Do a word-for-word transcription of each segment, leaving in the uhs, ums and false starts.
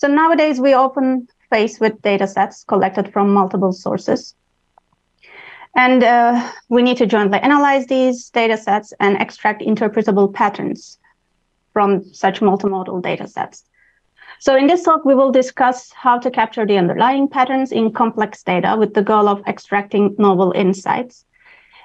So nowadays, we often face with data sets collected from multiple sources. And uh, we need to jointly analyze these data sets and extract interpretable patterns from such multimodal data sets. So in this talk, we will discuss how to capture the underlying patterns in complex data with the goal of extracting novel insights.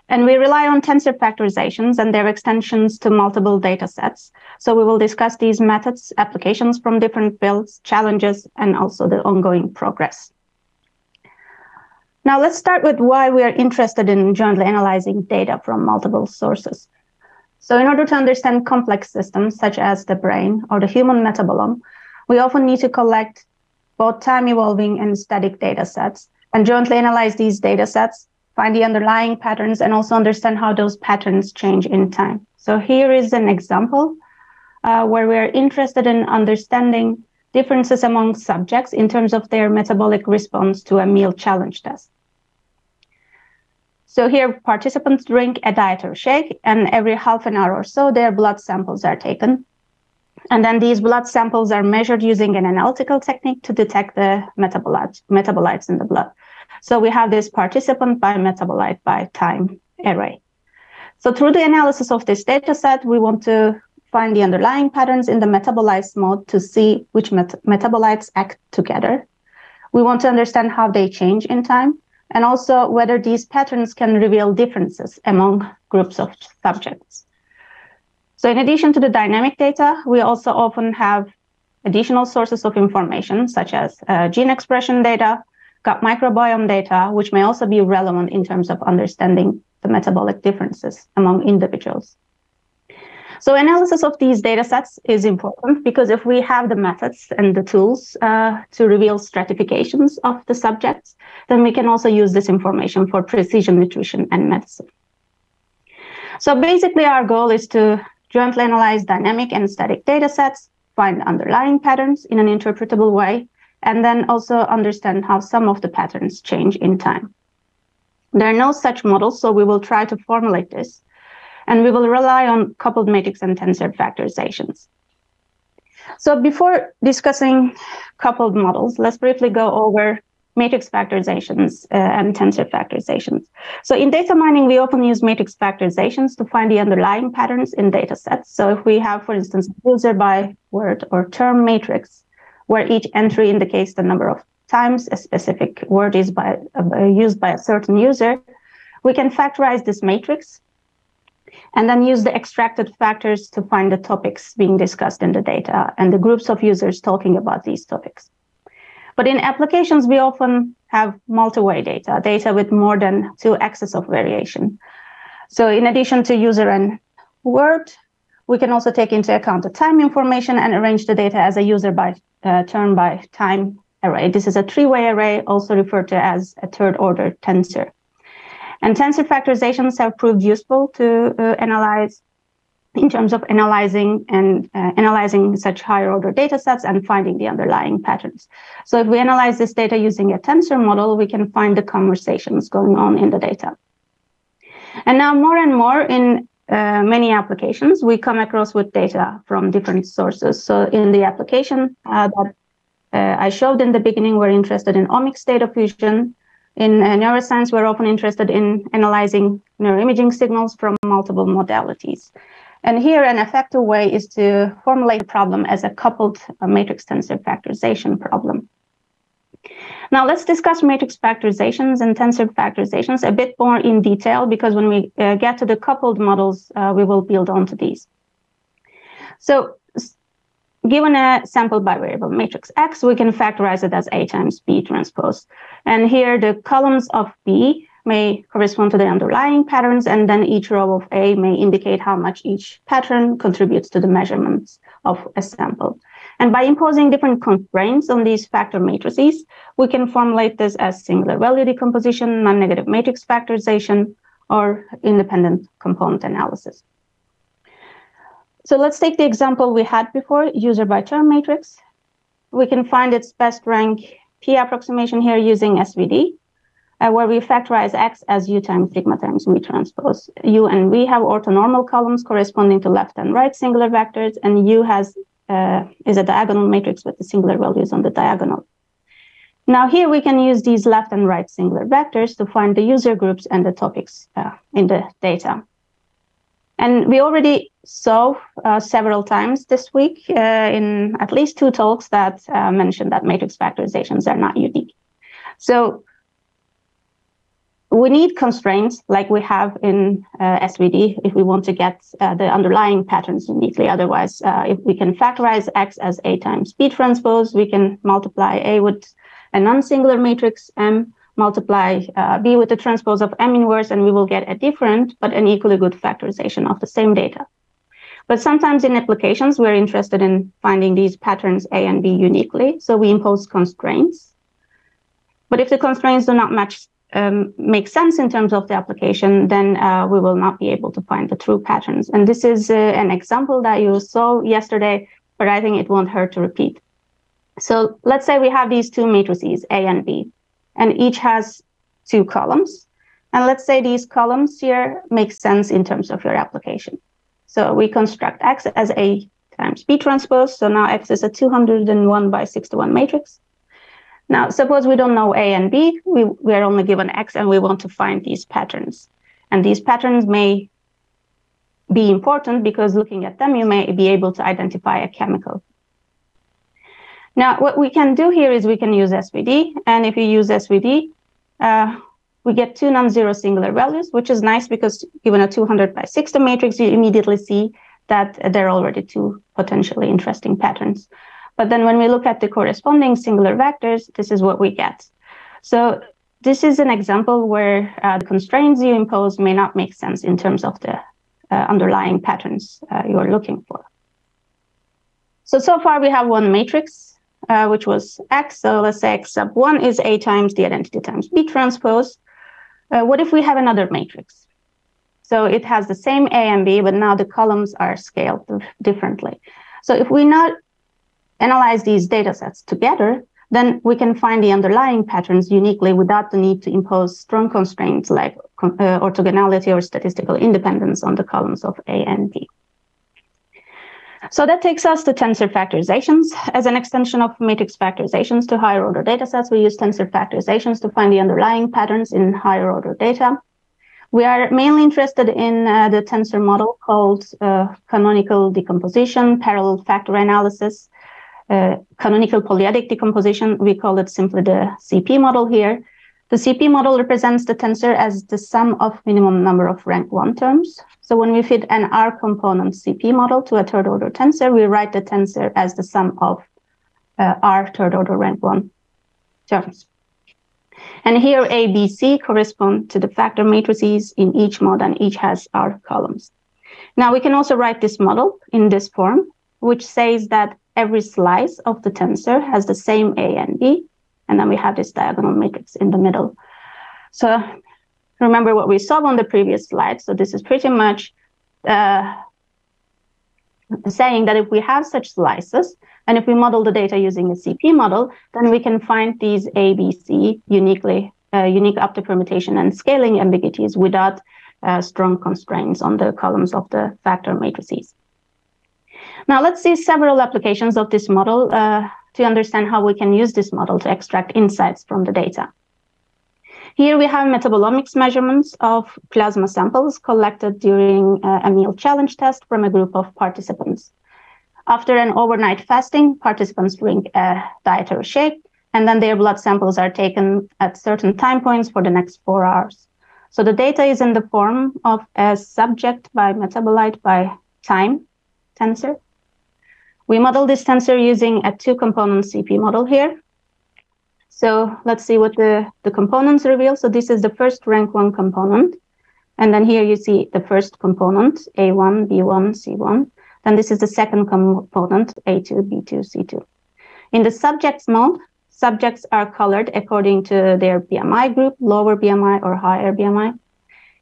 And we rely on tensor factorizations and their extensions to multiple data sets. So we will discuss these methods, applications from different fields, challenges, and also the ongoing progress. Now let's start with why we are interested in jointly analyzing data from multiple sources. So in order to understand complex systems such as the brain or the human metabolome, we often need to collect both time-evolving and static data sets and jointly analyze these data sets, find the underlying patterns, and also understand how those patterns change in time. So here is an example uh, where we are interested in understanding differences among subjects in terms of their metabolic response to a meal challenge test. So here, participants drink a dietary shake, and every half an hour or so, their blood samples are taken. And then these blood samples are measured using an analytical technique to detect the metabolites, metabolites in the blood. So we have this participant by metabolite by time array. So through the analysis of this data set, we want to find the underlying patterns in the metabolites mode to see which met- metabolites act together. We want to understand how they change in time, and also whether these patterns can reveal differences among groups of subjects. So in addition to the dynamic data, we also often have additional sources of information, such as uh, gene expression data, gut microbiome data, which may also be relevant in terms of understanding the metabolic differences among individuals. So analysis of these data sets is important because if we have the methods and the tools uh, to reveal stratifications of the subjects, then we can also use this information for precision nutrition and medicine. So basically, our goal is to jointly analyze dynamic and static data sets, find underlying patterns in an interpretable way, and then also understand how some of the patterns change in time. There are no such models, so we will try to formulate this. And we will rely on coupled matrix and tensor factorizations. So before discussing coupled models, let's briefly go over matrix factorizations uh, and tensor factorizations. So in data mining, we often use matrix factorizations to find the underlying patterns in data sets. So if we have, for instance, user by word or term matrix, where each entry indicates the number of times a specific word is by, uh, used by a certain user, we can factorize this matrix and then use the extracted factors to find the topics being discussed in the data and the groups of users talking about these topics. But in applications, we often have multi-way data, data with more than two axes of variation. So in addition to user and word, we can also take into account the time information and arrange the data as a user by uh, term by time array. This is a three-way array, also referred to as a third-order tensor. And tensor factorizations have proved useful to uh, analyze in terms of analyzing and uh, analyzing such higher order data sets and finding the underlying patterns. So if we analyze this data using a tensor model, we can find the conversations going on in the data. And now more and more in uh, many applications, we come across with data from different sources. So in the application uh, that uh, I showed in the beginning, we're interested in omics data fusion. In uh, neuroscience, we're often interested in analyzing neuroimaging signals from multiple modalities. And here, an effective way is to formulate the problem as a coupled uh, matrix tensor factorization problem. Now, let's discuss matrix factorizations and tensor factorizations a bit more in detail, because when we uh, get to the coupled models, uh, we will build onto these. So, given a sample bivariable matrix X, we can factorize it as A times B transpose. And here the columns of B may correspond to the underlying patterns, and then each row of A may indicate how much each pattern contributes to the measurements of a sample. And by imposing different constraints on these factor matrices, we can formulate this as singular value decomposition, non-negative matrix factorization, or independent component analysis. So let's take the example we had before, user by term matrix. We can find its best rank P approximation here using S V D, uh, where we factorize X as U times sigma times V transpose. U and V have orthonormal columns corresponding to left and right singular vectors, and U has uh, is a diagonal matrix with the singular values on the diagonal. Now here we can use these left and right singular vectors to find the user groups and the topics uh, in the data. And we already saw uh, several times this week uh, in at least two talks that uh, mentioned that matrix factorizations are not unique. So we need constraints like we have in uh, S V D if we want to get uh, the underlying patterns uniquely. Otherwise, uh, if we can factorize X as A times B transpose, we can multiply A with a non-singular matrix M, multiply uh, B with the transpose of M inverse, and we will get a different but an equally good factorization of the same data. But sometimes in applications, we're interested in finding these patterns A and B uniquely, so we impose constraints. But if the constraints do not match, um, make sense in terms of the application, then uh, we will not be able to find the true patterns. And this is uh, an example that you saw yesterday, but I think it won't hurt to repeat. So let's say we have these two matrices, A and B, and each has two columns. And let's say these columns here make sense in terms of your application. So we construct X as A times B transpose. So now X is a two hundred one by sixty-one matrix. Now, suppose we don't know A and B. We, we are only given X, and we want to find these patterns. And these patterns may be important because looking at them, you may be able to identify a chemical. Now, what we can do here is we can use S V D. And if you use S V D, uh, we get two non-zero singular values, which is nice because given a two hundred by sixty matrix, you immediately see that there are already two potentially interesting patterns. But then when we look at the corresponding singular vectors, this is what we get. So this is an example where uh, the constraints you impose may not make sense in terms of the uh, underlying patterns uh, you're looking for. So, so far we have one matrix, Uh, which was X. So let's say X sub one is A times the identity times B transpose. Uh, what if we have another matrix? So it has the same A and B, but now the columns are scaled differently. So if we now analyze these data sets together, then we can find the underlying patterns uniquely without the need to impose strong constraints like uh, orthogonality or statistical independence on the columns of A and B. So that takes us to tensor factorizations. As an extension of matrix factorizations to higher order data sets, we use tensor factorizations to find the underlying patterns in higher order data. We are mainly interested in uh, the tensor model called uh, canonical decomposition, parallel factor analysis, uh, canonical polyadic decomposition. We call it simply the C P model here. The C P model represents the tensor as the sum of minimum number of rank one terms. So when we fit an R component C P model to a third order tensor, we write the tensor as the sum of uh, R third order rank one terms. And here A, B, C correspond to the factor matrices in each mod, and each has R columns. Now we can also write this model in this form, which says that every slice of the tensor has the same A and B. And then we have this diagonal matrix in the middle. So remember what we saw on the previous slide. So this is pretty much uh, saying that if we have such slices, and if we model the data using a C P model, then we can find these A, B, C uniquely, uh, unique up to permutation and scaling ambiguities without uh, strong constraints on the columns of the factor matrices. Now let's see several applications of this model uh, to understand how we can use this model to extract insights from the data. Here we have metabolomics measurements of plasma samples collected during a meal challenge test from a group of participants. After an overnight fasting, participants drink a dietary shake, and then their blood samples are taken at certain time points for the next four hours. So the data is in the form of a subject by metabolite by time tensor. We model this tensor using a two-component C P model here. So let's see what the, the components reveal. So this is the first rank one component. And then here you see the first component, A one, B one, C one. Then this is the second component, A two, B two, C two. In the subjects mode, subjects are colored according to their B M I group, lower B M I or higher B M I.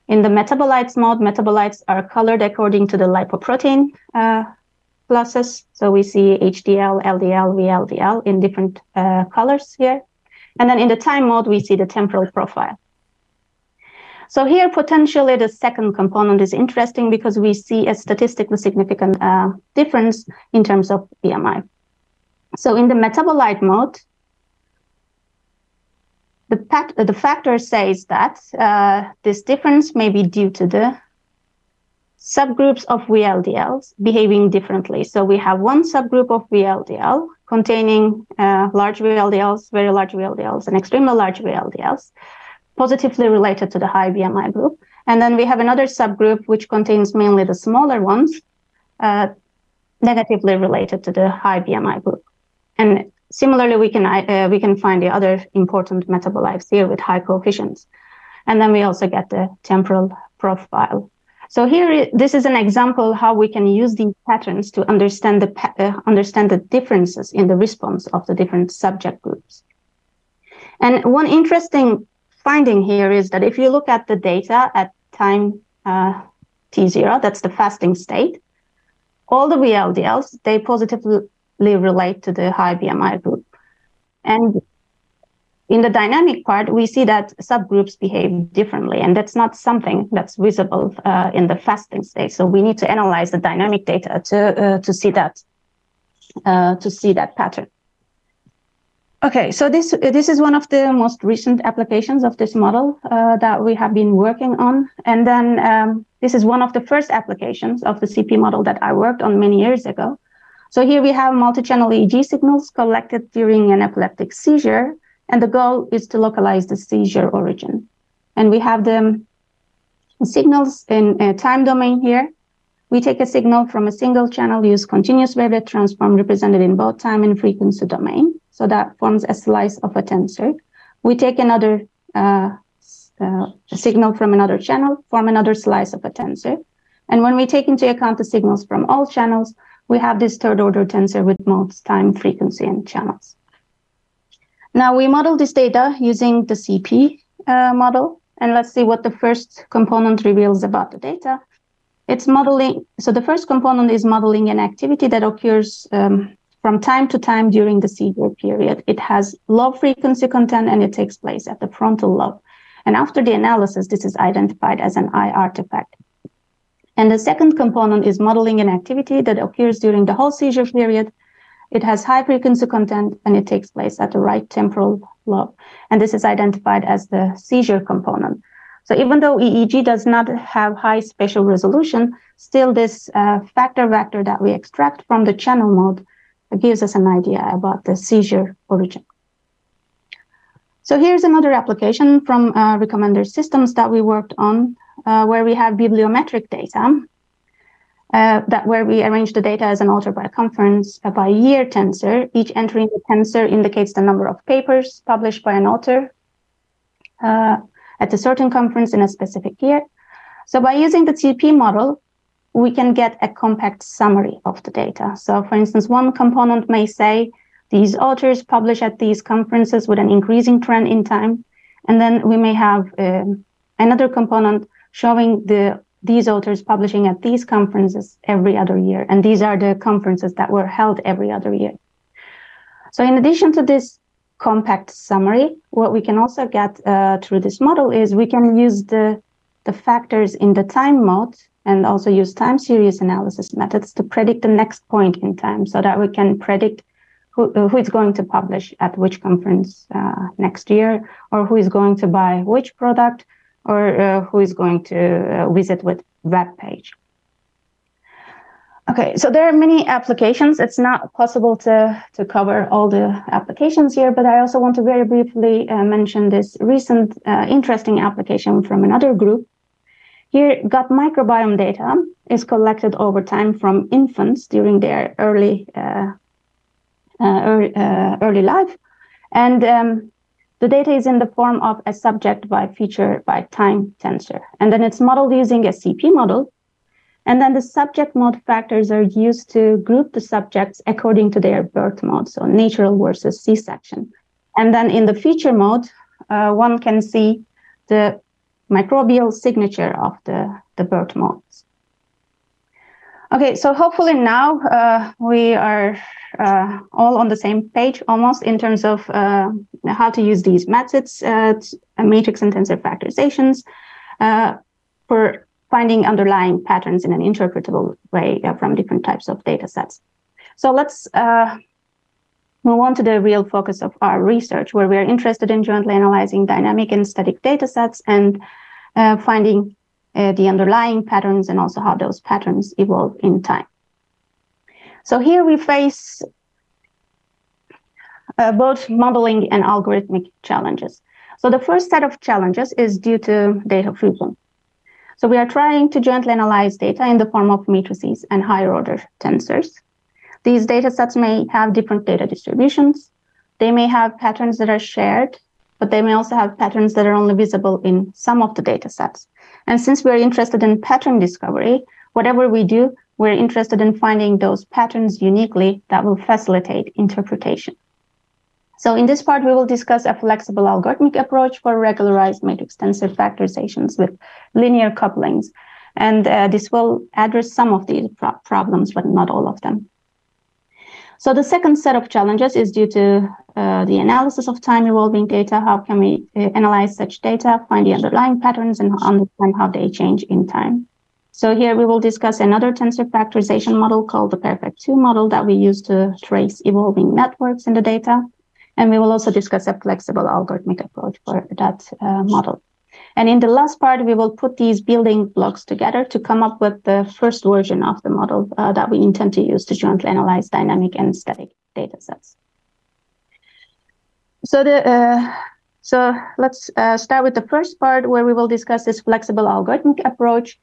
In the metabolites mode, metabolites are colored according to the lipoprotein uh, classes. So we see H D L, L D L, V L D L in different uh, colors here. And then in the time mode, we see the temporal profile. So here, potentially, the second component is interesting because we see a statistically significant uh, difference in terms of B M I. So in the metabolite mode, the, pact the factor says that uh, this difference may be due to the subgroups of V L D Ls behaving differently. So we have one subgroup of V L D L containing uh, large V L D Ls, very large V L D Ls, and extremely large V L D Ls, positively related to the high B M I group. And then we have another subgroup which contains mainly the smaller ones, uh, negatively related to the high B M I group. And similarly, we can, uh, we can find the other important metabolites here with high coefficients. And then we also get the temporal profile. So here, this is an example how we can use these patterns to understand the, pa uh, understand the differences in the response of the different subject groups. And one interesting finding here is that if you look at the data at time uh, T zero, that's the fasting state, all the V L D Ls, they positively relate to the high B M I group. And in the dynamic part, we see that subgroups behave differently, and that's not something that's visible uh, in the fasting state. So we need to analyze the dynamic data to uh, to see that uh, to see that pattern. Okay, so this this is one of the most recent applications of this model uh, that we have been working on, and then um, this is one of the first applications of the C P model that I worked on many years ago. So here we have multi-channel E E G signals collected during an epileptic seizure. And the goal is to localize the seizure origin. And we have the signals in a time domain here. We take a signal from a single channel, use continuous wavelet transform represented in both time and frequency domain. So that forms a slice of a tensor. We take another uh, uh, signal from another channel, form another slice of a tensor. And when we take into account the signals from all channels, we have this third order tensor with most time, frequency, and channels. Now we model this data using the C P uh, model, and let's see what the first component reveals about the data. It's modeling, so the first component is modeling an activity that occurs um, from time to time during the seizure period. It has low frequency content and it takes place at the frontal lobe. And after the analysis, this is identified as an eye artifact. And the second component is modeling an activity that occurs during the whole seizure period. It has high frequency content and it takes place at the right temporal lobe. And this is identified as the seizure component. So even though E E G does not have high spatial resolution, still this uh, factor vector that we extract from the channel mode gives us an idea about the seizure origin. So here's another application from uh, recommender systems that we worked on uh, where we have bibliometric data. Uh, that where we arrange the data as an author by conference uh, by year tensor. Each entry in the tensor indicates the number of papers published by an author uh, at a certain conference in a specific year. So by using the C P model, we can get a compact summary of the data. So for instance, one component may say, these authors publish at these conferences with an increasing trend in time. And then we may have uh, another component showing the these authors publishing at these conferences every other year. And these are the conferences that were held every other year. So in addition to this compact summary, what we can also get uh, through this model is we can use the, the factors in the time mode and also use time series analysis methods to predict the next point in time so that we can predict who, uh, who is going to publish at which conference uh, next year, or who is going to buy which product, or uh, who is going to uh, visit with web page. Okay, so there are many applications. It's not possible to, to cover all the applications here, but I also want to very briefly uh, mention this recent uh, interesting application from another group. Here, gut microbiome data is collected over time from infants during their early, uh, uh, early, uh, early life. And um, the data is in the form of a subject by feature by time tensor. And then it's modeled using a C P model. And then the subject mode factors are used to group the subjects according to their birth mode, so natural versus C section. And then in the feature mode, uh, one can see the microbial signature of the, the birth modes. Okay, so hopefully now uh, we are uh, all on the same page almost in terms of uh, how to use these methods, uh, matrix and tensor factorizations, uh, for finding underlying patterns in an interpretable way uh, from different types of data sets. So let's uh, move on to the real focus of our research, where we are interested in jointly analyzing dynamic and static data sets and uh, finding uh, the underlying patterns and also how those patterns evolve in time. So here we face uh, both modeling and algorithmic challenges. So the first set of challenges is due to data fusion. So we are trying to jointly analyze data in the form of matrices and higher order tensors. These data sets may have different data distributions. They may have patterns that are shared, but they may also have patterns that are only visible in some of the data sets. And since we're interested in pattern discovery, whatever we do, we're interested in finding those patterns uniquely that will facilitate interpretation. So in this part, we will discuss a flexible algorithmic approach for regularized matrix tensor factorizations with linear couplings. And uh, this will address some of these pro problems, but not all of them. So the second set of challenges is due to uh, the analysis of time-evolving data. How can we uh, analyze such data, find the underlying patterns, and understand how they change in time? So here we will discuss another tensor factorization model called the PARAFAC two model that we use to trace evolving networks in the data. And we will also discuss a flexible algorithmic approach for that uh, model. And in the last part, we will put these building blocks together to come up with the first version of the model uh, that we intend to use to jointly analyze dynamic and static data sets. So, the, uh, so let's uh, start with the first part, where we will discuss this flexible algorithmic approach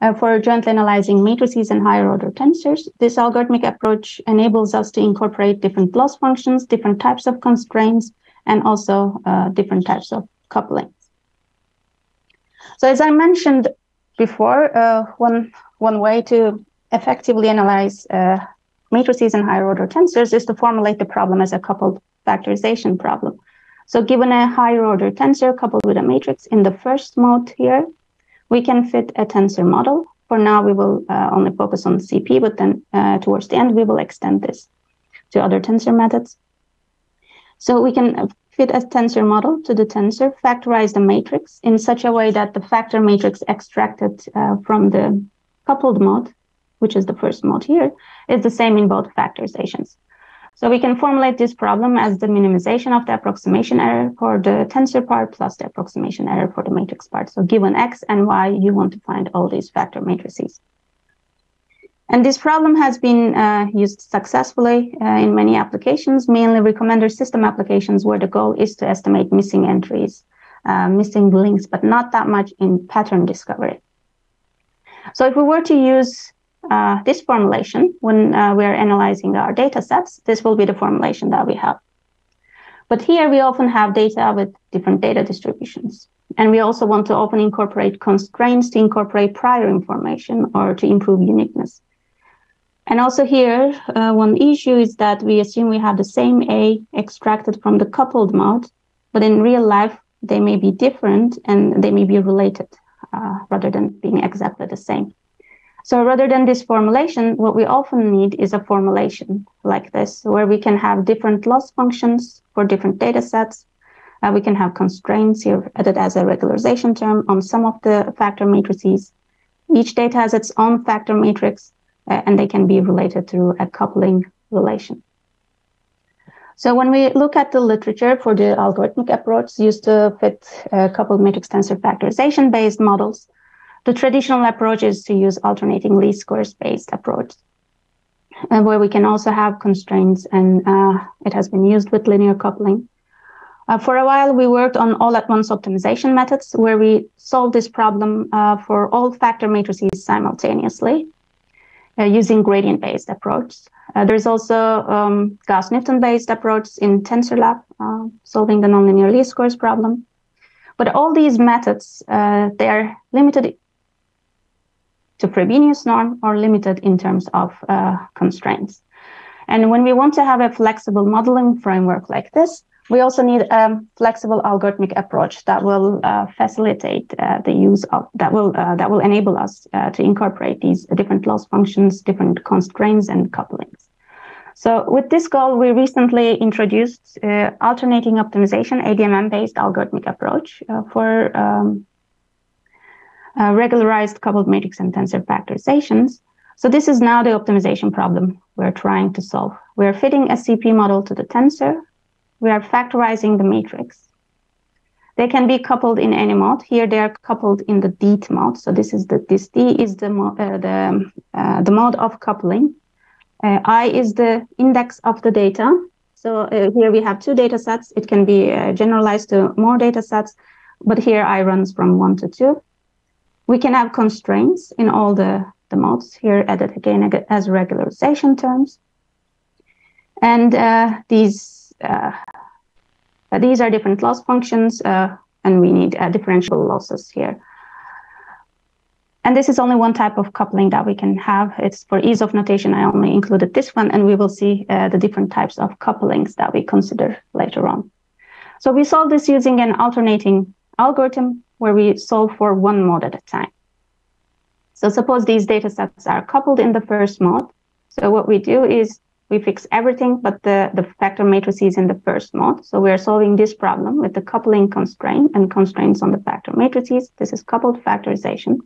uh, for jointly analyzing matrices and higher order tensors. This algorithmic approach enables us to incorporate different loss functions, different types of constraints, and also uh, different types of coupling. So as I mentioned before, uh, one, one way to effectively analyze uh, matrices and higher order tensors is to formulate the problem as a coupled factorization problem. So given a higher order tensor coupled with a matrix in the first mode here, we can fit a tensor model. For now, we will uh, only focus on C P, but then uh, towards the end, we will extend this to other tensor methods. So we can uh, fit a tensor model to the tensor, factorize the matrix in such a way that the factor matrix extracted uh, from the coupled mode, which is the first mode here, is the same in both factorizations. So we can formulate this problem as the minimization of the approximation error for the tensor part plus the approximation error for the matrix part. So given X and Y, you want to find all these factor matrices. And this problem has been uh, used successfully uh, in many applications, mainly recommender system applications, where the goal is to estimate missing entries, uh, missing links, but not that much in pattern discovery. So if we were to use uh, this formulation when uh, we're analyzing our data sets, this will be the formulation that we have. But here we often have data with different data distributions. And we also want to often incorporate constraints to incorporate prior information or to improve uniqueness. And also here, uh, one issue is that we assume we have the same A extracted from the coupled mode, but in real life, they may be different and they may be related uh, rather than being exactly the same. So rather than this formulation, what we often need is a formulation like this, where we can have different loss functions for different data sets. Uh, we can have constraints here added as a regularization term on some of the factor matrices. Each data has its own factor matrix, Uh, and they can be related through a coupling relation. So when we look at the literature for the algorithmic approach used to fit uh, coupled matrix tensor factorization-based models, the traditional approach is to use alternating least squares-based approach, uh, where we can also have constraints, and uh, it has been used with linear coupling. Uh, for a while, we worked on all-at-once optimization methods, where we solved this problem uh, for all factor matrices simultaneously, Uh, using gradient-based approach. Uh, there's also um, Gauss-Newton-based approach in TensorLab, uh, solving the nonlinear least squares problem. But all these methods, uh, they are limited to Frobenius norm or limited in terms of uh, constraints. And when we want to have a flexible modeling framework like this, we also need a flexible algorithmic approach that will uh, facilitate uh, the use of, that will uh, that will enable us uh, to incorporate these different loss functions, different constraints and couplings. So with this goal, we recently introduced uh, alternating optimization, A D M M based algorithmic approach uh, for um, uh, regularized coupled matrix and tensor factorizations. So this is now the optimization problem we're trying to solve. We're fitting a C P model to the tensor. We are factorizing the matrix. They can be coupled in any mode. Here they are coupled in the D E E T mode. So this is the this D is the mo uh, the uh, the mode of coupling. Uh, I is the index of the data. So uh, here we have two data sets. It can be uh, generalized to more data sets, but here I runs from one to two. We can have constraints in all the, the modes, here added again as regularization terms. And uh, these, uh, these are different loss functions, uh, and we need uh, differential losses here. And this is only one type of coupling that we can have. It's for ease of notation, I only included this one, and we will see uh, the different types of couplings that we consider later on. So we solve this using an alternating algorithm where we solve for one mode at a time. So suppose these data sets are coupled in the first mode. So what we do is we fix everything but the, the factor matrices in the first mode. So we are solving this problem with the coupling constraint and constraints on the factor matrices. This is coupled factorization.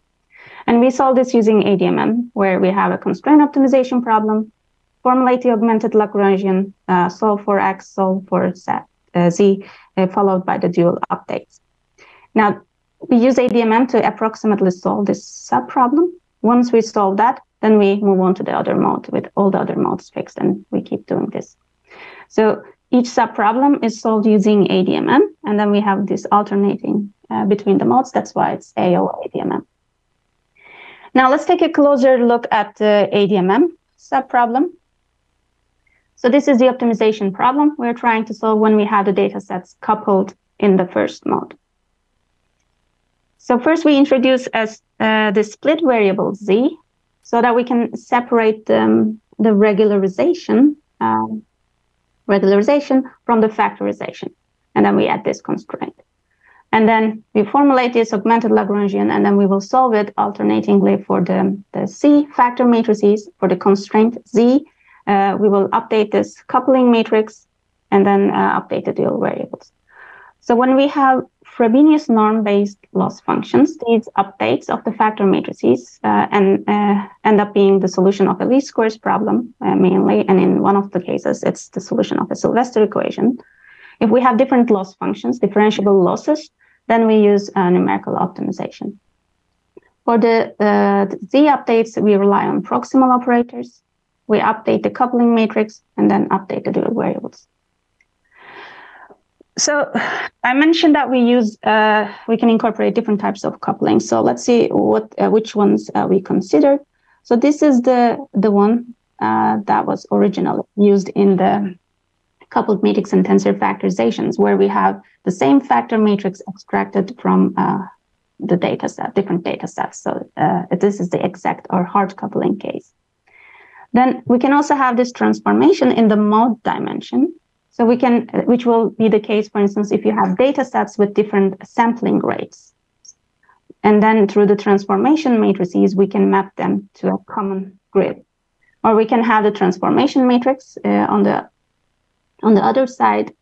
And we solve this using A D M M, where we have a constraint optimization problem, formulate the augmented Lagrangian, uh, solve for X, solve for Z, uh, Z uh, followed by the dual updates. Now, we use A D M M to approximately solve this subproblem. Once we solve that, then we move on to the other mode with all the other modes fixed, and we keep doing this. So each subproblem is solved using A D M M, and then we have this alternating uh, between the modes. That's why it's A O A D M M. Now let's take a closer look at the A D M M subproblem. So this is the optimization problem we're trying to solve when we have the data sets coupled in the first mode. So first we introduce as uh, the split variable Z so that we can separate um, the regularization, uh, regularization from the factorization. And then we add this constraint. And then we formulate this augmented Lagrangian, and then we will solve it alternatingly for the, the C factor matrices, for the constraint Z. Uh, we will update this coupling matrix and then uh, update the dual variables. So when we have Frobenius norm-based loss functions, these updates of the factor matrices uh, and uh, end up being the solution of a least squares problem uh, mainly. And in one of the cases, it's the solution of a Sylvester equation. If we have different loss functions, differentiable losses, then we use uh, numerical optimization. For the, uh, the Z updates, we rely on proximal operators. We update the coupling matrix and then update the dual variables. So I mentioned that we use uh, we can incorporate different types of coupling. So let's see what uh, which ones uh, we considered. So this is the the one uh, that was originally used in the coupled matrix and tensor factorizations, where we have the same factor matrix extracted from uh, the data set, different data sets. So uh, this is the exact or hard coupling case. Then we can also have this transformation in the mode dimension. So we can, which will be the case, for instance, if you have data sets with different sampling rates. And then through the transformation matrices, we can map them to a common grid. Or we can have the transformation matrix uh, on the on the other side.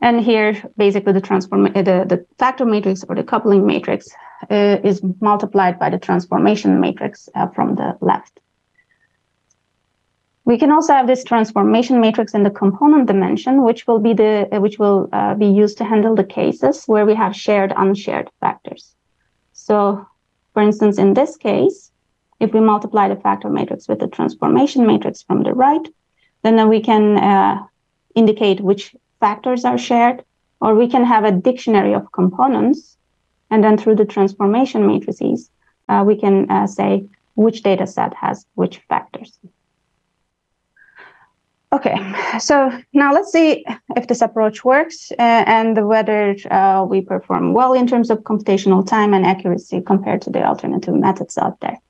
And here, basically, the transform the, the factor matrix or the coupling matrix uh, is multiplied by the transformation matrix uh, from the left. We can also have this transformation matrix in the component dimension, which will be the which will uh, be used to handle the cases where we have shared unshared factors. So, for instance, in this case, if we multiply the factor matrix with the transformation matrix from the right, then we can uh, indicate which factors are shared, or we can have a dictionary of components, and then through the transformation matrices, uh, we can uh, say which data set has which factors. Okay, so now let's see if this approach works uh, and whether uh, we perform well in terms of computational time and accuracy compared to the alternative methods out there.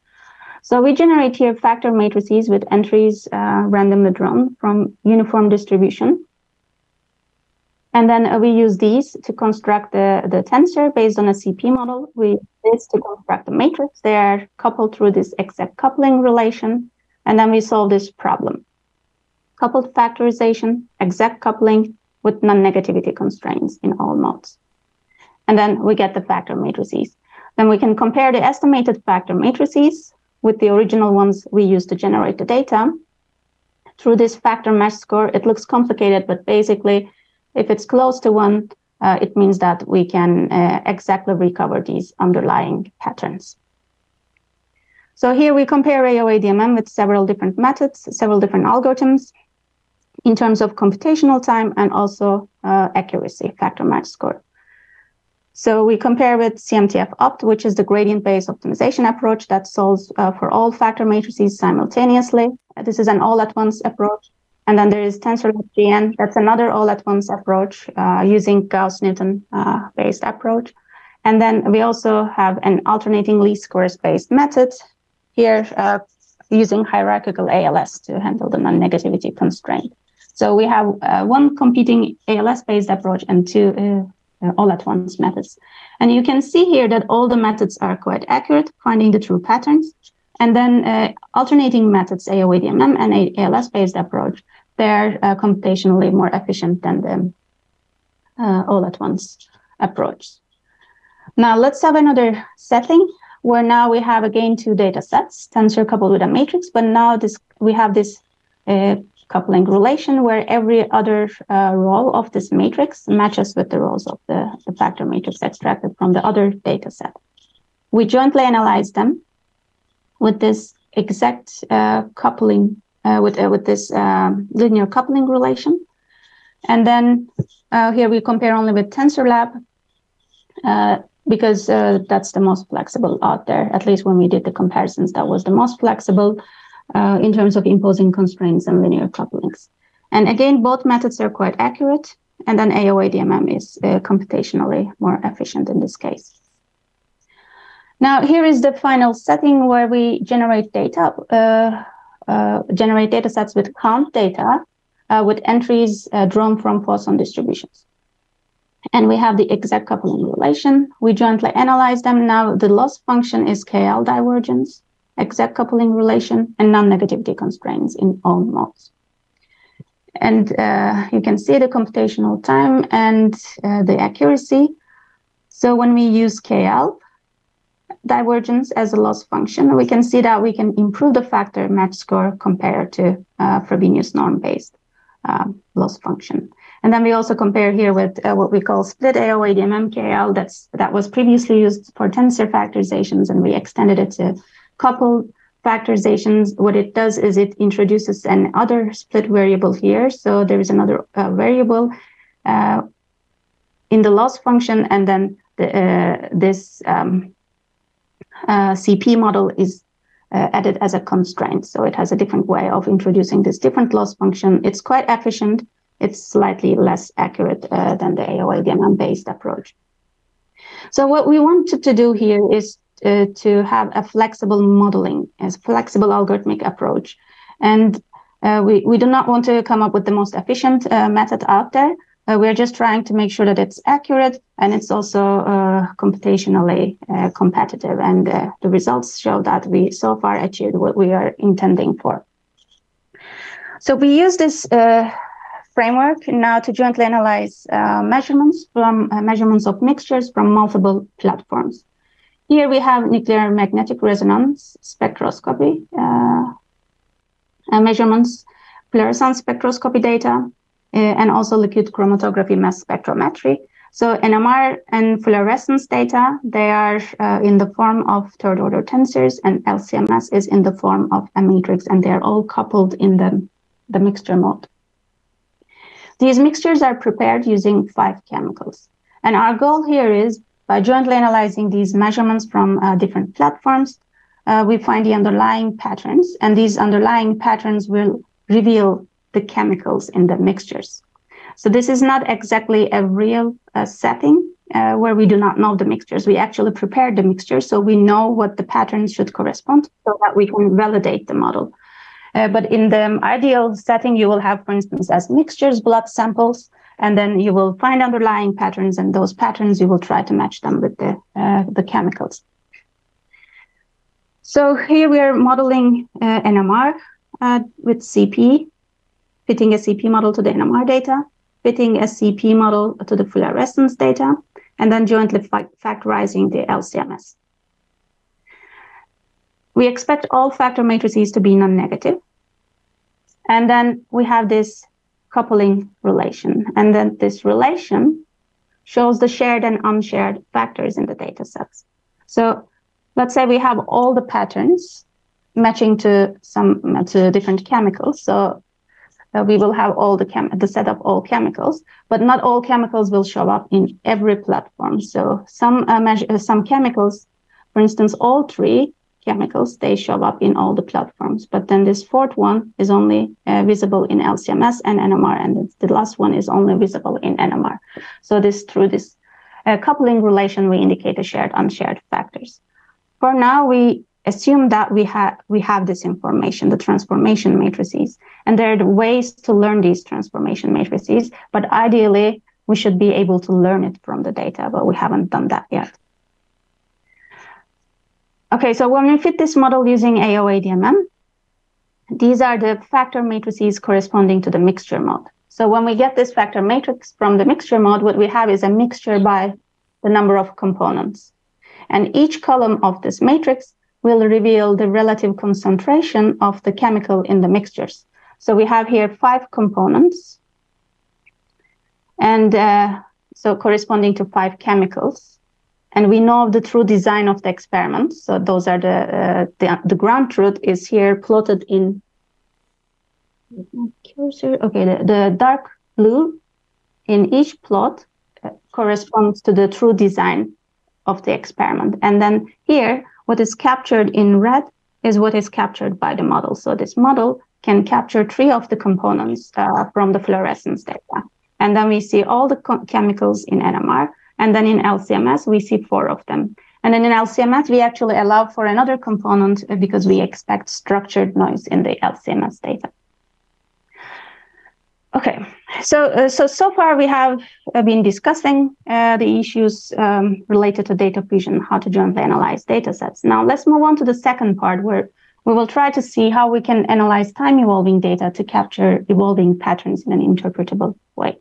So we generate here factor matrices with entries uh, randomly drawn from uniform distribution. And then uh, we use these to construct the, the tensor based on a C P model. We use this to construct the matrix. They are coupled through this exact coupling relation. And then we solve this problem. Coupled factorization, exact coupling with non-negativity constraints in all modes. And then we get the factor matrices. Then we can compare the estimated factor matrices with the original ones we used to generate the data. Through this factor match score, it looks complicated, but basically, if it's close to one, uh, it means that we can uh, exactly recover these underlying patterns. So here we compare A O A D M M with several different methods, several different algorithms in terms of computational time and also uh, accuracy, factor match score. So we compare with C M T F O P T, which is the gradient-based optimization approach that solves uh, for all factor matrices simultaneously. This is an all-at-once approach. And then there is TensorLab G N. That's another all-at-once approach uh, using Gauss-Newton uh, based approach. And then we also have an alternating least squares-based method here uh, using hierarchical A L S to handle the non-negativity constraint. So we have uh, one competing A L S-based approach and two uh, Uh, all at once methods. And you can see here that all the methods are quite accurate, finding the true patterns. And then uh, alternating methods, A O A D M M and A L S-based approach, they're uh, computationally more efficient than the uh, all at once approach. Now let's have another setting where now we have again two data sets, tensor coupled with a matrix, but now this we have this uh, coupling relation where every other uh, row of this matrix matches with the rows of the, the factor matrix extracted from the other data set. We jointly analyze them with this exact uh, coupling, uh, with, uh, with this uh, linear coupling relation. And then uh, here we compare only with TensorLab uh, because uh, that's the most flexible out there. At least when we did the comparisons, that was the most flexible. Uh, in terms of imposing constraints and linear couplings. And again, both methods are quite accurate. And then A O A D M M is uh, computationally more efficient in this case. Now, here is the final setting where we generate data, uh, uh, generate data sets with count data uh, with entries uh, drawn from Poisson distributions. And we have the exact coupling relation. We jointly analyze them. Now, the loss function is K L divergence, exact coupling relation, and non-negativity constraints in all modes. And uh, you can see the computational time and uh, the accuracy. So when we use K L divergence as a loss function, we can see that we can improve the factor match score compared to uh, Frobenius norm-based uh, loss function. And then we also compare here with uh, what we call split A O A D M M K L. That's, that was previously used for tensor factorizations, and we extended it to coupled factorizations. What it does is it introduces another split variable here. So there is another uh, variable uh, in the loss function, and then the, uh, this um, uh, C P model is uh, added as a constraint. So it has a different way of introducing this different loss function. It's quite efficient. It's slightly less accurate uh, than the A O A D M M-based approach. So what we wanted to do here is Uh, to have a flexible modeling, as flexible algorithmic approach. And uh, we, we do not want to come up with the most efficient uh, method out there. Uh, we're just trying to make sure that it's accurate and it's also uh, computationally uh, competitive. And uh, the results show that we so far achieved what we are intending for. So we use this uh, framework now to jointly analyze uh, measurements from uh, measurements of mixtures from multiple platforms. Here we have nuclear magnetic resonance spectroscopy uh, uh, measurements, fluorescence spectroscopy data, uh, and also liquid chromatography mass spectrometry. So N M R and fluorescence data, they are uh, in the form of third-order tensors, and L C M S is in the form of a matrix, and they are all coupled in the, the mixture mode. These mixtures are prepared using five chemicals. And our goal here is, by jointly analyzing these measurements from uh, different platforms, uh, we find the underlying patterns, and these underlying patterns will reveal the chemicals in the mixtures. So this is not exactly a real uh, setting uh, where we do not know the mixtures. We actually prepared the mixtures, so we know what the patterns should correspond to so that we can validate the model. Uh, but in the ideal setting, you will have, for instance, as mixtures, blood samples, and then you will find underlying patterns, and those patterns you will try to match them with the, uh, the chemicals. So here we are modeling uh, N M R uh, with C P, fitting a C P model to the N M R data, fitting a C P model to the fluorescence data, and then jointly fa factorizing the L C M S. We expect all factor matrices to be non-negative. And then we have this coupling relation. And then this relation shows the shared and unshared factors in the data sets. So let's say we have all the patterns matching to some to different chemicals. So uh, we will have all the chem the set of all chemicals, but not all chemicals will show up in every platform. So some uh, measure, some chemicals, for instance, all three chemicals, they show up in all the platforms. But then this fourth one is only uh, visible in L C M S and N M R, and the last one is only visible in N M R. So this through this uh, coupling relation, we indicate the shared unshared factors. For now, we assume that we have we have this information, the transformation matrices, and there are ways to learn these transformation matrices. But ideally, we should be able to learn it from the data, but we haven't done that yet. Okay, so when we fit this model using A O A D M M, these are the factor matrices corresponding to the mixture mode. So when we get this factor matrix from the mixture mode, what we have is a mixture by the number of components. And each column of this matrix will reveal the relative concentration of the chemical in the mixtures. So we have here five components, and uh, so corresponding to five chemicals. And we know the true design of the experiment. So those are the, uh, the, the ground truth is here plotted in, cursor. Okay, the, the dark blue in each plot uh, corresponds to the true design of the experiment. And then here, what is captured in red is what is captured by the model. So this model can capture three of the components uh, from the fluorescence data. And then we see all the chemicals in N M R. And then in L C M S, we see four of them. And then in L C M S, we actually allow for another component because we expect structured noise in the L C M S data. Okay, so uh, so, so far we have been discussing uh, the issues um, related to data fusion, how to jointly analyze data sets. Now let's move on to the second part where we will try to see how we can analyze time evolving data to capture evolving patterns in an interpretable way.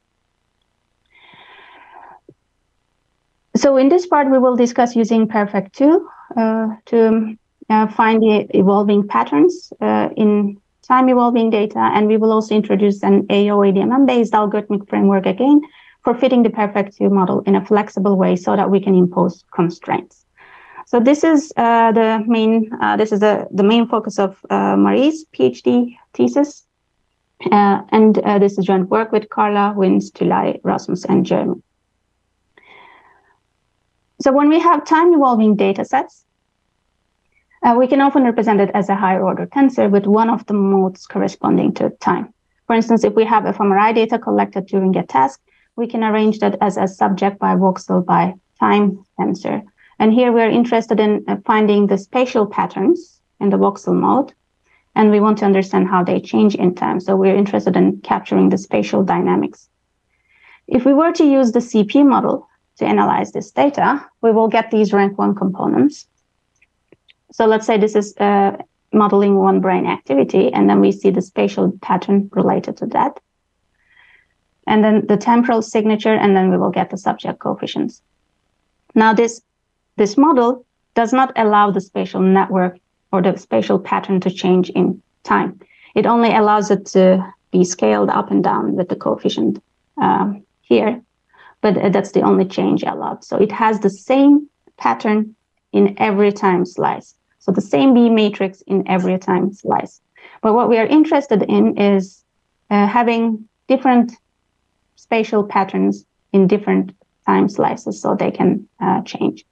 So in this part, we will discuss using PARAFAC two uh, to uh, find the evolving patterns uh, in time evolving data. And we will also introduce an A O A D M M-based algorithmic framework again for fitting the PARAFAC two model in a flexible way so that we can impose constraints. So this is uh, the main uh, this is the, the main focus of uh, Marie's PhD thesis. Uh, and uh, this is joint work with Carla, Wins, Tulay, Rasmus, and Jeremy. So when we have time evolving data sets, uh, we can often represent it as a higher order tensor with one of the modes corresponding to time. For instance, if we have fMRI data collected during a task, we can arrange that as a subject by voxel by time tensor. And here we're interested in uh, finding the spatial patterns in the voxel mode, and we want to understand how they change in time. So we're interested in capturing the spatial dynamics. If we were to use the C P model to analyze this data, we will get these rank one components. So let's say this is uh, modeling one brain activity, and then we see the spatial pattern related to that, and then the temporal signature, and then we will get the subject coefficients. Now this, this model does not allow the spatial network or the spatial pattern to change in time. It only allows it to be scaled up and down with the coefficient um, here. But that's the only change allowed. So it has the same pattern in every time slice. So the same B matrix in every time slice. But what we are interested in is uh, having different spatial patterns in different time slices so they can uh, change.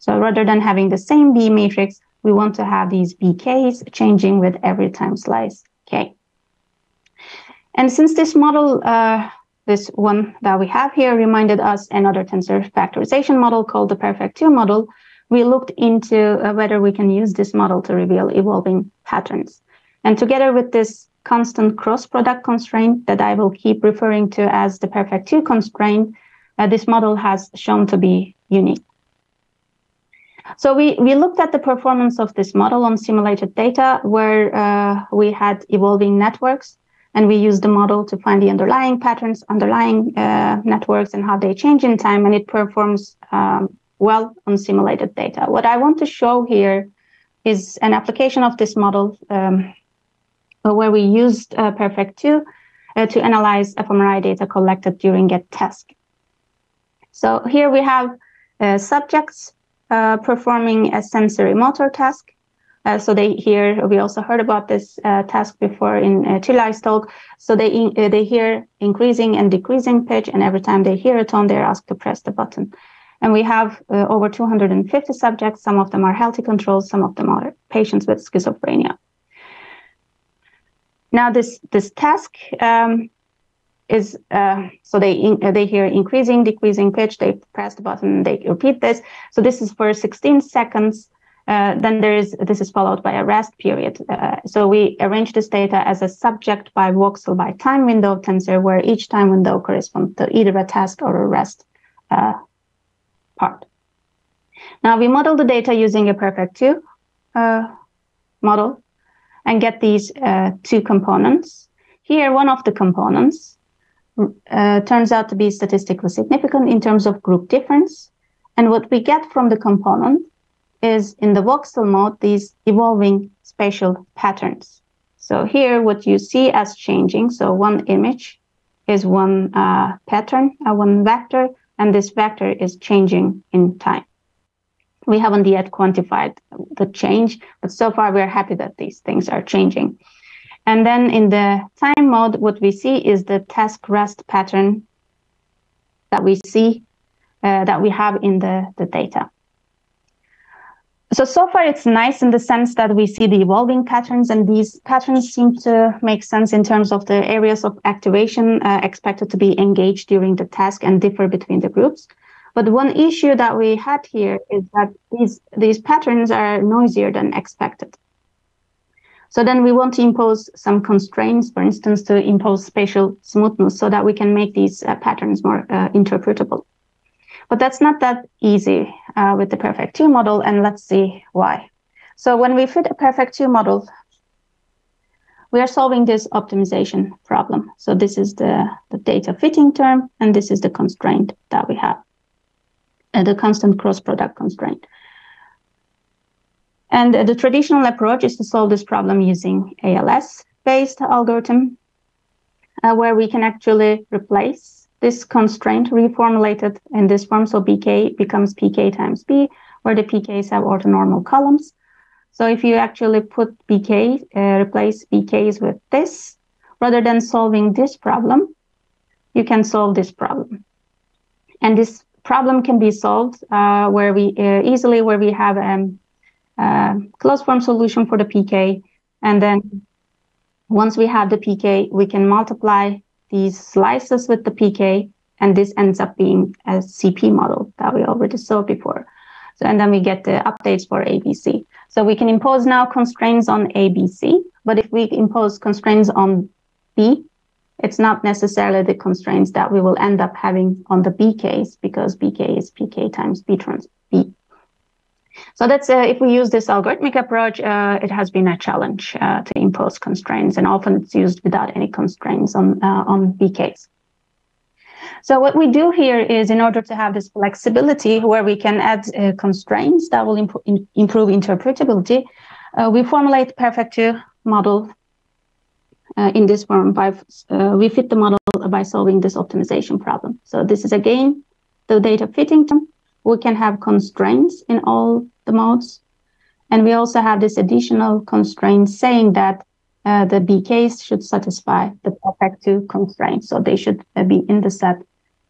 So rather than having the same B matrix, we want to have these B Ks changing with every time slice K. And since this model, uh, This one that we have here reminded us another tensor factorization model called the PARAFAC two model. We looked into uh, whether we can use this model to reveal evolving patterns. And together with this constant cross-product constraint that I will keep referring to as the PARAFAC two constraint, uh, this model has shown to be unique. So we, we looked at the performance of this model on simulated data where uh, we had evolving networks. And we use the model to find the underlying patterns, underlying uh, networks, and how they change in time. And it performs um, well on simulated data. What I want to show here is an application of this model um, where we used uh, PARAFAC two uh, to analyze fMRI data collected during a task. So here we have uh, subjects uh, performing a sensory motor task. Uh, so they hear, we also heard about this uh, task before in uh, Tulay's talk. So they, in, uh, they hear increasing and decreasing pitch, and every time they hear a tone, they're asked to press the button. And we have uh, over two hundred fifty subjects. Some of them are healthy controls, some of them are patients with schizophrenia. Now this, this task um, is, uh, so they, in, uh, they hear increasing, decreasing pitch, they press the button, they repeat this. So this is for sixteen seconds. Uh, then there is, this is followed by a rest period. Uh, so we arrange this data as a subject by voxel by time window tensor, where each time window corresponds to either a task or a rest uh, part. Now we model the data using a PARAFAC two uh, model and get these uh, two components. Here, one of the components uh, turns out to be statistically significant in terms of group difference. And what we get from the component is, in the voxel mode, these evolving spatial patterns. So here, what you see as changing, so one image is one uh, pattern, uh, one vector, and this vector is changing in time. We haven't yet quantified the change, but so far we're happy that these things are changing. And then in the time mode, what we see is the task rest pattern that we see, uh, that we have in the, the data. So, so far it's nice in the sense that we see the evolving patterns, and these patterns seem to make sense in terms of the areas of activation uh, expected to be engaged during the task and differ between the groups. But one issue that we had here is that these, these patterns are noisier than expected. So then we want to impose some constraints, for instance, to impose spatial smoothness so that we can make these uh, patterns more uh, interpretable. But that's not that easy uh, with the PARAFAC two model, and let's see why. So when we fit a PARAFAC two model, we are solving this optimization problem. So this is the, the data fitting term, and this is the constraint that we have, uh, the constant cross-product constraint. And uh, the traditional approach is to solve this problem using A L S-based algorithm, uh, where we can actually replace this constraint reformulated in this form, so B K becomes P K times B, where the P Ks have orthonormal columns. So if you actually put B K, uh, replace B Ks with this, rather than solving this problem, you can solve this problem. And this problem can be solved uh, where we uh, easily, where we have a um, uh, closed form solution for the P K. And then once we have the P K, we can multiply these slices with the P K, and this ends up being a C P model that we already saw before. So, and then we get the updates for A B C. So we can impose now constraints on A B C, but if we impose constraints on B, it's not necessarily the constraints that we will end up having on the B Ks, because B K is P K times B trans B. So that's uh, if we use this algorithmic approach, uh, it has been a challenge uh, to impose constraints, and often it's used without any constraints on uh, on B Ks. So what we do here is, in order to have this flexibility where we can add uh, constraints that will imp in improve interpretability, uh, we formulate PARAFAC two model uh, in this form. By uh, we fit the model by solving this optimization problem. So this is again the data fitting term. We can have constraints in all the modes. And we also have this additional constraint saying that uh, the B Ks should satisfy the PARAFAC two constraint. So they should uh, be in the set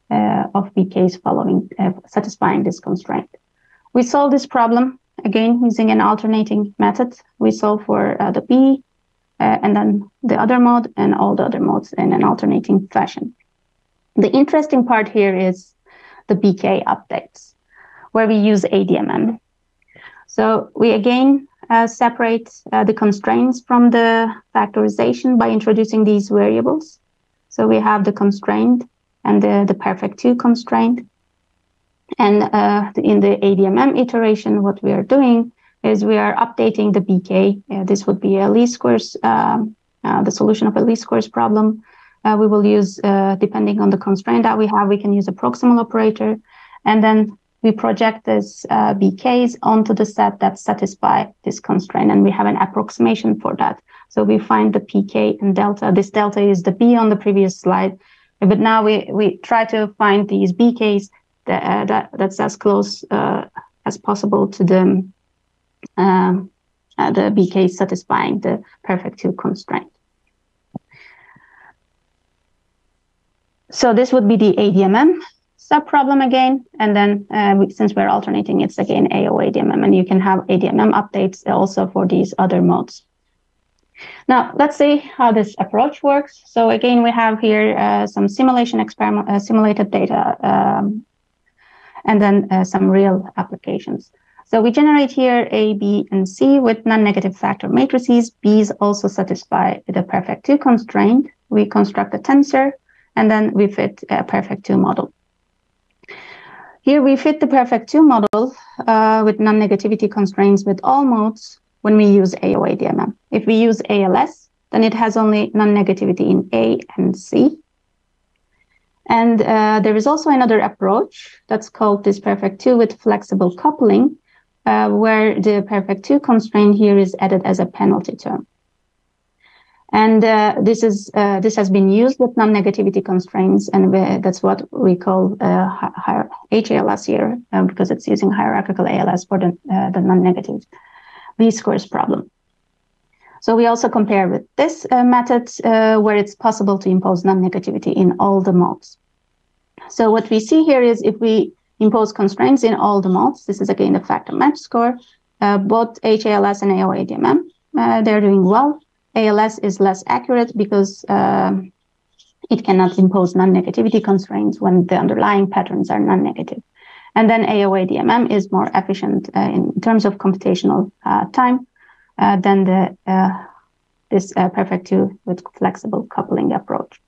uh, of B Ks following, uh, satisfying this constraint. We solve this problem, again, using an alternating method. We solve for uh, the B uh, and then the other mode and all the other modes in an alternating fashion. The interesting part here is the B K updates, where we use A D M M. So we again uh, separate uh, the constraints from the factorization by introducing these variables. So we have the constraint and the, the PARAFAC two constraint. And uh, in the A D M M iteration, what we are doing is we are updating the B K. Uh, this would be a least squares, um, uh, the solution of a least squares problem. Uh, we will use, uh, depending on the constraint that we have, we can use a proximal operator. And then we project this uh, B Ks onto the set that satisfy this constraint, and we have an approximation for that. So we find the P K and delta. This delta is the B on the previous slide, but now we, we try to find these B Ks that, uh, that, that's as close uh, as possible to the, um, uh, the B K satisfying the PARAFAC two constraint. So this would be the A D M M subproblem again, and then uh, we, since we're alternating, it's again A O A D M M, and you can have A D M M updates also for these other modes. Now, let's see how this approach works. So again, we have here uh, some simulation experiment, uh, simulated data, um, and then uh, some real applications. So we generate here A, B, and C with non-negative factor matrices. B's also satisfy the PARAFAC two constraint. We construct a tensor, and then we fit a PARAFAC two model. Here we fit the PARAFAC two model uh, with non-negativity constraints with all modes when we use A O A D M M. If we use A L S, then it has only non-negativity in A and C. And uh, there is also another approach that's called this PARAFAC two with flexible coupling, uh, where the PARAFAC two constraint here is added as a penalty term. And uh, this is uh, this has been used with non-negativity constraints, and we, that's what we call uh, H A L S here, um, because it's using hierarchical A L S for the, uh, the non-negative B-squares problem. So we also compare with this uh, method uh, where it's possible to impose non-negativity in all the modes. So what we see here is if we impose constraints in all the modes, this is again the factor match score, uh, both H A L S and A O A D M M, uh, they're doing well. A L S is less accurate because uh, it cannot impose non-negativity constraints when the underlying patterns are non-negative. And then A O A D M M is more efficient uh, in terms of computational uh, time uh, than the uh, this uh, PARAFAC two with flexible coupling approach.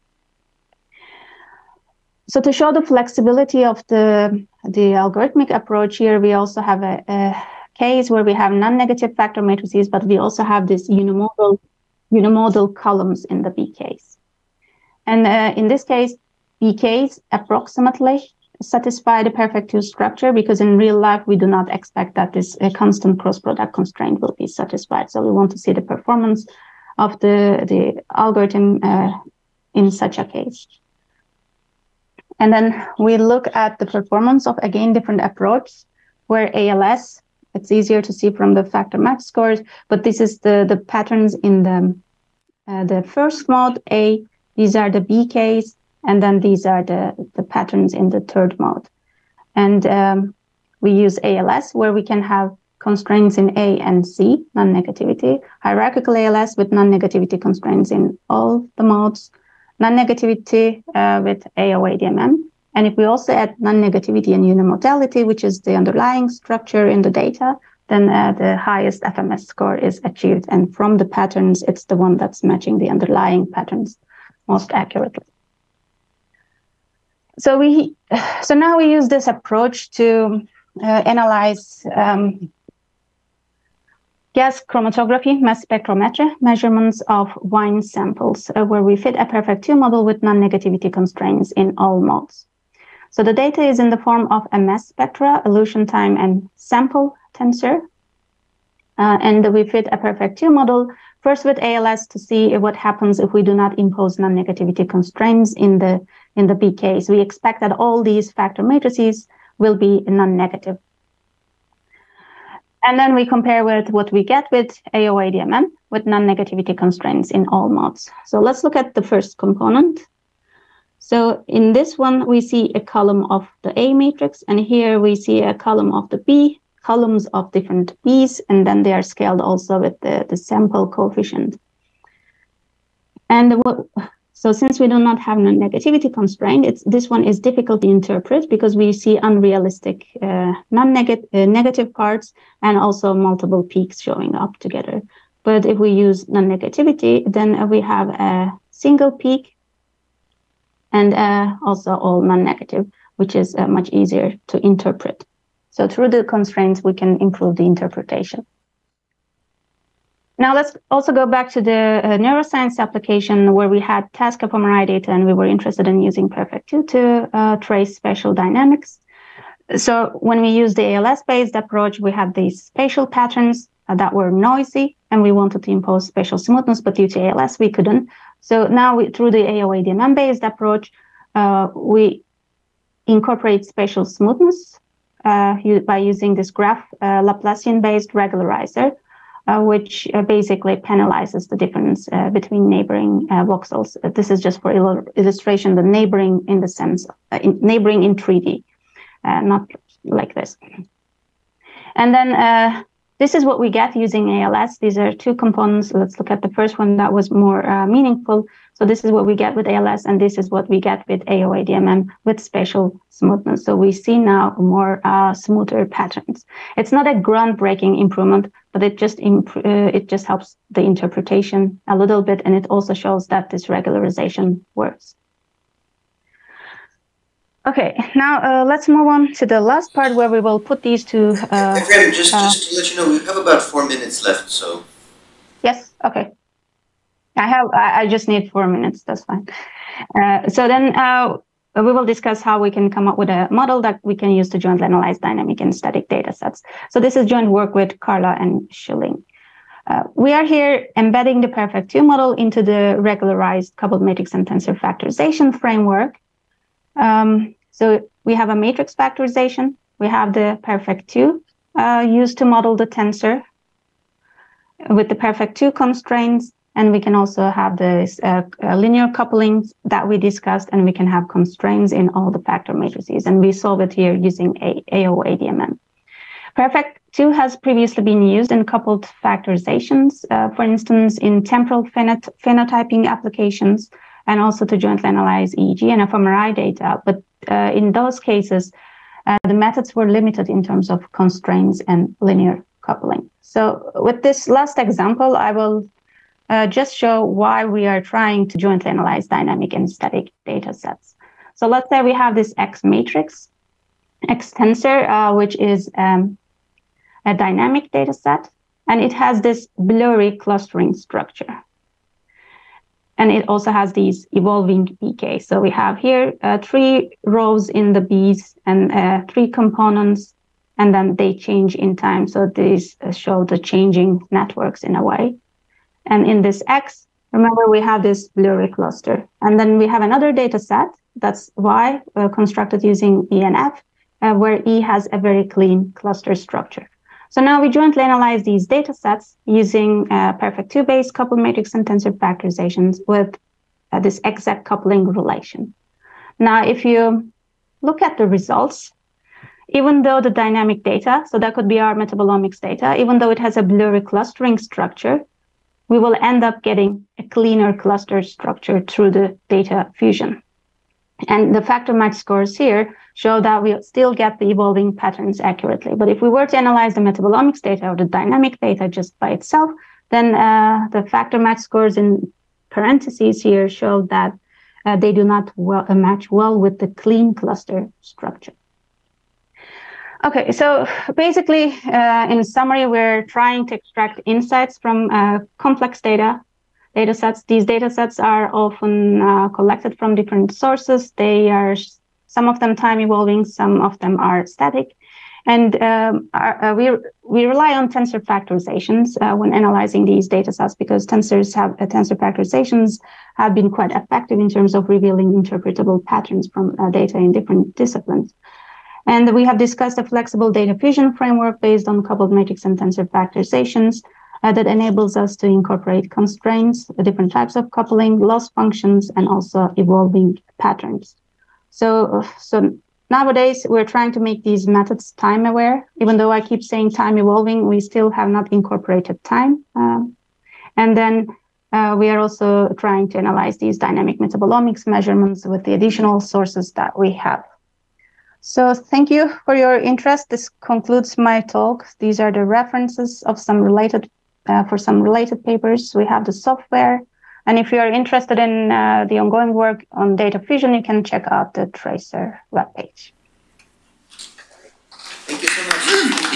So to show the flexibility of the, the algorithmic approach here, we also have a, a case where we have non-negative factor matrices, but we also have this unimodal unimodal columns in the B Ks. And uh, in this case, B Ks approximately satisfy the PARAFAC two structure, because in real life, we do not expect that this uh, constant cross-product constraint will be satisfied. So we want to see the performance of the, the algorithm uh, in such a case. And then we look at the performance of, again, different approaches, where A L S, it's easier to see from the factor match scores, but this is the, the patterns in the, uh, the first mode, A, these are the B Ks, and then these are the, the patterns in the third mode. And um, we use A L S, where we can have constraints in A and C, non-negativity, hierarchical A L S with non-negativity constraints in all the modes, non-negativity uh, with A O A D M M. And if we also add non-negativity and unimodality, which is the underlying structure in the data, then uh, the highest F M S score is achieved. And from the patterns, it's the one that's matching the underlying patterns most accurately. So we, so now we use this approach to uh, analyze um, gas chromatography, mass spectrometry, measurements of wine samples, uh, where we fit a PARAFAC two model with non-negativity constraints in all modes. So the data is in the form of a mass spectra, elution time, and sample tensor. Uh, and we fit a PARAFAC two model, first with A L S to see what happens if we do not impose non-negativity constraints in the, in the B Ks. We expect that all these factor matrices will be non-negative. And then we compare with what we get with A O A D M M with non-negativity constraints in all modes. So let's look at the first component. So in this one, we see a column of the A matrix, and here we see a column of the B, columns of different B's, and then they are scaled also with the, the sample coefficient. And what, so since we do not have non-negativity constraint, it's, this one is difficult to interpret because we see unrealistic uh, non-negative uh, negative parts and also multiple peaks showing up together. But if we use non-negativity, then we have a single peak, and uh, also all non-negative, which is uh, much easier to interpret. So through the constraints, we can improve the interpretation. Now let's also go back to the uh, neuroscience application where we had task fMRI data and we were interested in using PARAFAC two to uh, trace spatial dynamics. So when we use the A L S-based approach, we have these spatial patterns that were noisy, and we wanted to impose spatial smoothness, but due to A L S, we couldn't. So now we, through the A O A D M M-based approach, uh, we incorporate spatial smoothness uh, by using this graph uh, Laplacian-based regularizer, uh, which uh, basically penalizes the difference uh, between neighboring uh, voxels. This is just for il illustration, the neighboring in the sense, uh, in, neighboring in three D, uh, not like this. And then uh, this is what we get using A L S. These are two components. Let's look at the first one that was more uh, meaningful. So this is what we get with A L S, and this is what we get with A O A D M M with spatial smoothness. So we see now more uh, smoother patterns. It's not a groundbreaking improvement, but it just imp uh, it just helps the interpretation a little bit, and it also shows that this regularization works. Okay, now uh, let's move on to the last part where we will put these two. Uh, Greta, just, uh, just to let you know, we have about four minutes left, so. Yes, okay. I have. I just need four minutes, that's fine. Uh, so then uh, we will discuss how we can come up with a model that we can use to jointly analyze dynamic and static data sets. So this is joint work with Carla and Schilling. Uh, we are here embedding the PARAFAC two model into the regularized coupled matrix and tensor factorization framework. Um, So we have a matrix factorization. We have the PARAFAC two uh, used to model the tensor with the PARAFAC two constraints. And we can also have this uh, linear couplings that we discussed, and we can have constraints in all the factor matrices. And we solve it here using A O A D M M. PARAFAC two has previously been used in coupled factorizations, uh, for instance, in temporal phenot phenotyping applications, and also to jointly analyze E E G and f M R I data. But uh, in those cases, uh, the methods were limited in terms of constraints and linear coupling. So with this last example, I will uh, just show why we are trying to jointly analyze dynamic and static data sets. So let's say we have this X matrix, X tensor, uh, which is um, a dynamic data set, and it has this blurry clustering structure. And it also has these evolving P K. So we have here uh, three rows in the B's and uh, three components, and then they change in time. So these show the changing networks in a way. And in this X, remember, we have this blurry cluster. And then we have another data set, that's Y, uh, constructed using E and F, uh, where E has a very clean cluster structure. So now we jointly analyze these data sets using uh, PARAFAC two-based coupled matrix and tensor factorizations with uh, this exact coupling relation. Now, if you look at the results, even though the dynamic data, so that could be our metabolomics data, even though it has a blurry clustering structure, we will end up getting a cleaner cluster structure through the data fusion. And the factor match scores here show that we still get the evolving patterns accurately. But if we were to analyze the metabolomics data or the dynamic data just by itself, then uh, the factor match scores in parentheses here show that uh, they do not well, uh, match well with the clean cluster structure. Okay, so basically, uh, in summary, we're trying to extract insights from uh, complex data. Data sets. These data sets are often uh, collected from different sources. They are, some of them time evolving, some of them are static. And um, are, uh, we, we rely on tensor factorizations uh, when analyzing these data sets, because tensors have, uh, tensor factorizations have been quite effective in terms of revealing interpretable patterns from uh, data in different disciplines. And we have discussed a flexible data fusion framework based on coupled matrix and tensor factorizations. Uh, that enables us to incorporate constraints, different types of coupling, loss functions, and also evolving patterns. So, so nowadays, we're trying to make these methods time aware. Even though I keep saying time evolving, we still have not incorporated time. Uh, and then uh, we are also trying to analyze these dynamic metabolomics measurements with the additional sources that we have. So thank you for your interest. This concludes my talk. These are the references of some related Uh, for some related papers. We have the software. And if you are interested in uh, the ongoing work on data fusion, you can check out the Tracer webpage. Thank you so much.